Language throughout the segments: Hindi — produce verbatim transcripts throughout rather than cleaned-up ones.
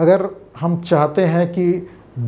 अगर हम चाहते हैं कि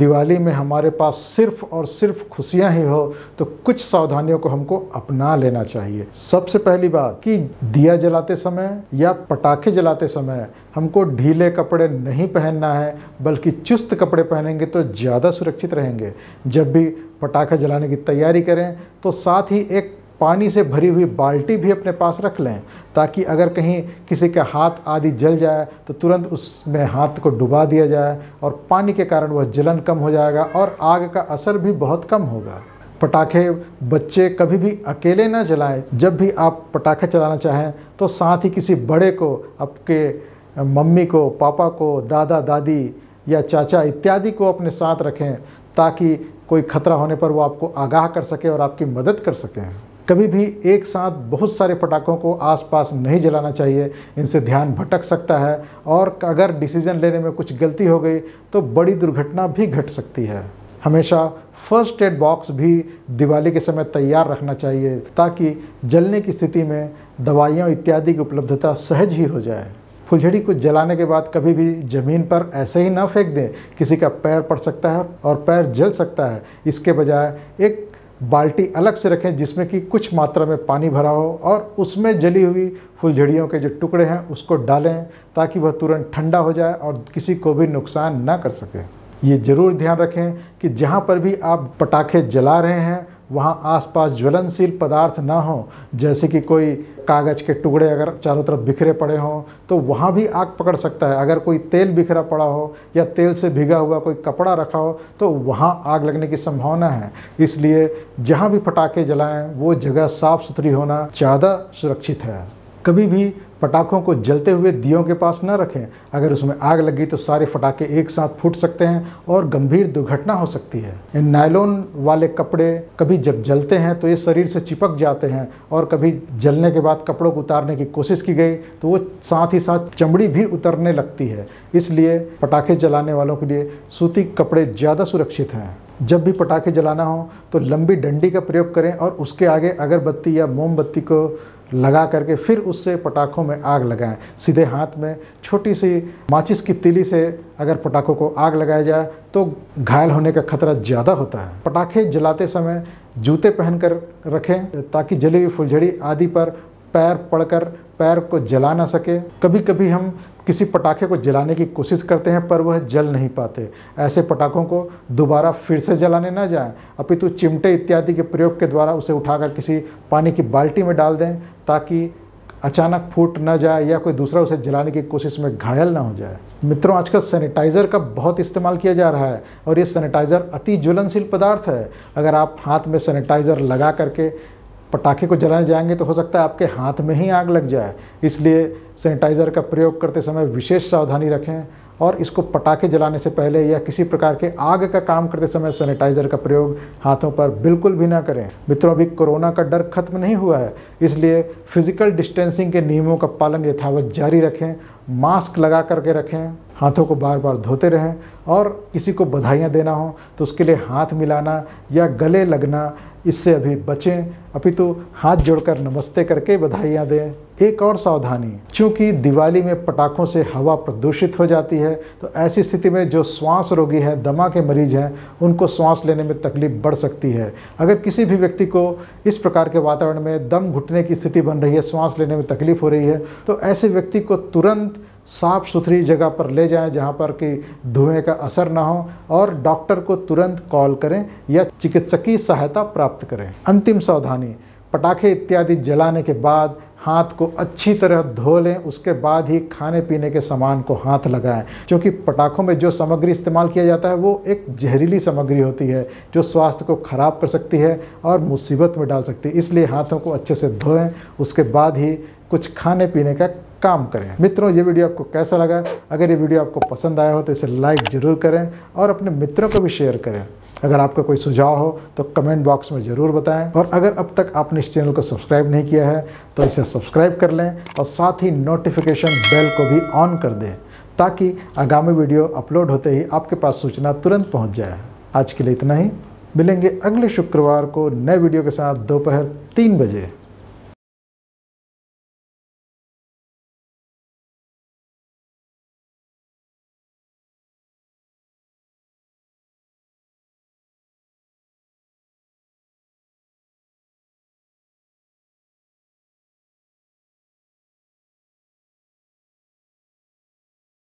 दिवाली में हमारे पास सिर्फ़ और सिर्फ खुशियां ही हो तो कुछ सावधानियों को हमको अपना लेना चाहिए। सबसे पहली बात कि दिया जलाते समय या पटाखे जलाते समय हमको ढीले कपड़े नहीं पहनना है, बल्कि चुस्त कपड़े पहनेंगे तो ज़्यादा सुरक्षित रहेंगे। जब भी पटाखा जलाने की तैयारी करें तो साथ ही एक पानी से भरी हुई बाल्टी भी अपने पास रख लें, ताकि अगर कहीं किसी का हाथ आदि जल जाए तो तुरंत उसमें हाथ को डुबा दिया जाए और पानी के कारण वह जलन कम हो जाएगा और आग का असर भी बहुत कम होगा। पटाखे बच्चे कभी भी अकेले ना जलाएं। जब भी आप पटाखे चलाना चाहें तो साथ ही किसी बड़े को, आपके मम्मी को, पापा को, दादा दादी या चाचा इत्यादि को अपने साथ रखें, ताकि कोई खतरा होने पर वो आपको आगाह कर सके और आपकी मदद कर सकें। कभी भी एक साथ बहुत सारे पटाखों को आसपास नहीं जलाना चाहिए, इनसे ध्यान भटक सकता है और अगर डिसीजन लेने में कुछ गलती हो गई तो बड़ी दुर्घटना भी घट सकती है। हमेशा फर्स्ट एड बॉक्स भी दिवाली के समय तैयार रखना चाहिए, ताकि जलने की स्थिति में दवाइयों इत्यादि की उपलब्धता सहज ही हो जाए। फुलझड़ी को जलाने के बाद कभी भी ज़मीन पर ऐसे ही ना फेंक दें, किसी का पैर पड़ सकता है और पैर जल सकता है। इसके बजाय एक बाल्टी अलग से रखें जिसमें कि कुछ मात्रा में पानी भरा हो और उसमें जली हुई फुलझड़ियों के जो टुकड़े हैं उसको डालें, ताकि वह तुरंत ठंडा हो जाए और किसी को भी नुकसान ना कर सके। ये ज़रूर ध्यान रखें कि जहाँ पर भी आप पटाखे जला रहे हैं वहाँ आसपास ज्वलनशील पदार्थ ना हो, जैसे कि कोई कागज़ के टुकड़े अगर चारों तरफ बिखरे पड़े हों तो वहाँ भी आग पकड़ सकता है। अगर कोई तेल बिखरा पड़ा हो या तेल से भीगा हुआ कोई कपड़ा रखा हो तो वहाँ आग लगने की संभावना है। इसलिए जहाँ भी पटाखे जलाएं वो जगह साफ़ सुथरी होना ज़्यादा सुरक्षित है। कभी भी पटाखों को जलते हुए दियों के पास ना रखें, अगर उसमें आग लगी तो सारे पटाखे एक साथ फूट सकते हैं और गंभीर दुर्घटना हो सकती है। इन नायलॉन वाले कपड़े कभी जब जलते हैं तो ये शरीर से चिपक जाते हैं और कभी जलने के बाद कपड़ों को उतारने की कोशिश की गई तो वो साथ ही साथ चमड़ी भी उतरने लगती है। इसलिए पटाखे जलाने वालों के लिए सूती कपड़े ज़्यादा सुरक्षित हैं। जब भी पटाखे जलाना हो तो लंबी डंडी का प्रयोग करें और उसके आगे अगरबत्ती या मोमबत्ती को लगा करके फिर उससे पटाखों में आग लगाएं। सीधे हाथ में छोटी सी माचिस की तीली से अगर पटाखों को आग लगाया जाए तो घायल होने का खतरा ज़्यादा होता है। पटाखे जलाते समय जूते पहनकर रखें, ताकि जली हुई फुलझड़ी आदि पर पैर पड़कर पैर को जला ना सके। कभी कभी हम किसी पटाखे को जलाने की कोशिश करते हैं पर वह जल नहीं पाते। ऐसे पटाखों को दोबारा फिर से जलाने ना जाएं, अपितु चिमटे इत्यादि के प्रयोग के द्वारा उसे उठाकर किसी पानी की बाल्टी में डाल दें, ताकि अचानक फूट ना जाए या कोई दूसरा उसे जलाने की कोशिश में घायल ना हो जाए। मित्रों, आजकल सैनिटाइज़र का बहुत इस्तेमाल किया जा रहा है और ये सैनिटाइज़र अति ज्वलनशील पदार्थ है। अगर आप हाथ में सैनिटाइज़र लगा करके पटाखे को जलाने जाएंगे तो हो सकता है आपके हाथ में ही आग लग जाए। इसलिए सैनिटाइज़र का प्रयोग करते समय विशेष सावधानी रखें और इसको पटाखे जलाने से पहले या किसी प्रकार के आग का काम करते समय सैनिटाइज़र का प्रयोग हाथों पर बिल्कुल भी ना करें। मित्रों, अभी कोरोना का डर खत्म नहीं हुआ है, इसलिए फिजिकल डिस्टेंसिंग के नियमों का पालन यथावत जारी रखें, मास्क लगा करके रखें, हाथों को बार बार धोते रहें और किसी को बधाइयाँ देना हो तो उसके लिए हाथ मिलाना या गले लगना, इससे अभी बचें, अपितु हाथ जोड़कर नमस्ते करके बधाइयाँ दें। एक और सावधानी, चूँकि दिवाली में पटाखों से हवा प्रदूषित हो जाती है तो ऐसी स्थिति में जो श्वास रोगी हैं, दमा के मरीज हैं, उनको श्वास लेने में तकलीफ बढ़ सकती है। अगर किसी भी व्यक्ति को इस प्रकार के वातावरण में दम घुटने की स्थिति बन रही है, श्वास लेने में तकलीफ हो रही है, तो ऐसे व्यक्ति को तुरंत साफ़ सुथरी जगह पर ले जाएं जहां पर कि धुएं का असर ना हो और डॉक्टर को तुरंत कॉल करें या चिकित्सकीय सहायता प्राप्त करें। अंतिम सावधानी, पटाखे इत्यादि जलाने के बाद हाथ को अच्छी तरह धो लें, उसके बाद ही खाने पीने के सामान को हाथ लगाएं, क्योंकि पटाखों में जो सामग्री इस्तेमाल किया जाता है वो एक जहरीली सामग्री होती है जो स्वास्थ्य को खराब कर सकती है और मुसीबत में डाल सकती है। इसलिए हाथों को अच्छे से धोएं, उसके बाद ही कुछ खाने पीने का काम करें। मित्रों, ये वीडियो आपको कैसा लगा? अगर ये वीडियो आपको पसंद आया हो तो इसे लाइक ज़रूर करें और अपने मित्रों को भी शेयर करें। अगर आपका कोई सुझाव हो तो कमेंट बॉक्स में ज़रूर बताएं और अगर अब तक आपने इस चैनल को सब्सक्राइब नहीं किया है तो इसे सब्सक्राइब कर लें और साथ ही नोटिफिकेशन बेल को भी ऑन कर दें, ताकि आगामी वीडियो अपलोड होते ही आपके पास सूचना तुरंत पहुंच जाए। आज के लिए इतना ही, मिलेंगे अगले शुक्रवार को नए वीडियो के साथ दोपहर तीन बजे।